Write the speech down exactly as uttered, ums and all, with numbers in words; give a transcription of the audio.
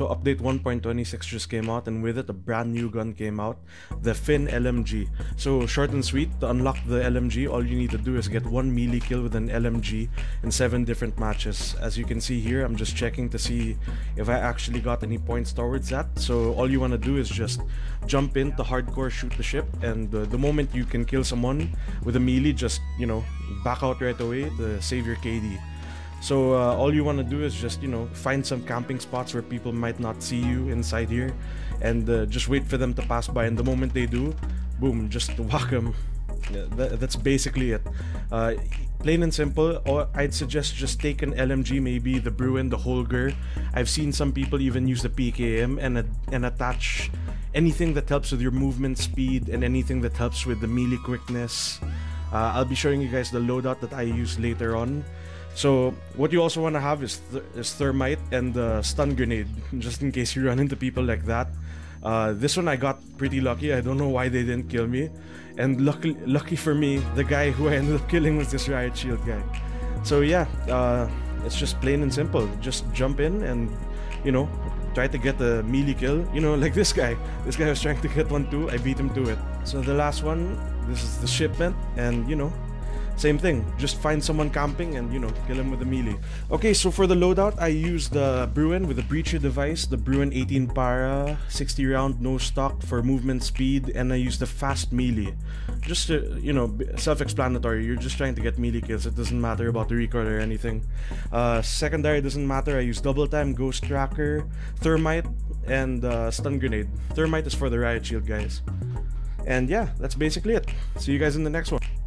Also, update one point twenty-six just came out, and with it a brand new gun came out, the Finn L M G. So short and sweet, to unlock the L M G, all you need to do is get one melee kill with an L M G in seven different matches. As you can see here, I'm just checking to see if I actually got any points towards that. So all you want to do is just jump into hardcore, shoot the ship, and uh, the moment you can kill someone with a melee, just, you know, back out right away to save your K D. So uh, all you want to do is just, you know, find some camping spots where people might not see you inside here, and uh, just wait for them to pass by, and the moment they do, boom, just whack them. Yeah, that, that's basically it. Uh, plain and simple. Or I'd suggest just take an L M G, maybe the Bruen, the Holger. I've seen some people even use the P K M and, and attach anything that helps with your movement speed and anything that helps with the melee quickness. Uh, I'll be showing you guys the loadout that I use later on. So what you also want to have is, th is thermite and uh, stun grenade, just in case you run into people like that. Uh, this one I got pretty lucky. I don't know why they didn't kill me, and lucky, lucky for me, the guy who I ended up killing was this riot shield guy. So yeah, uh, it's just plain and simple. Just jump in and, you know, try to get a melee kill, you know, like this guy. This guy was trying to get one too, I beat him to it. So the last one, this is the shipment, and you know, same thing, just find someone camping and, you know, kill him with a melee. Okay, so for the loadout, I used the Bruen with a breacher device, the Bruen eighteen para, sixty round no stock for movement speed, and I used the fast melee. Just to, you know, self-explanatory, you're just trying to get melee kills, it doesn't matter about the recoil or anything. Uh, secondary doesn't matter, I use double time, ghost tracker, thermite, and uh, stun grenade. Thermite is for the riot shield guys. And yeah, that's basically it. See you guys in the next one.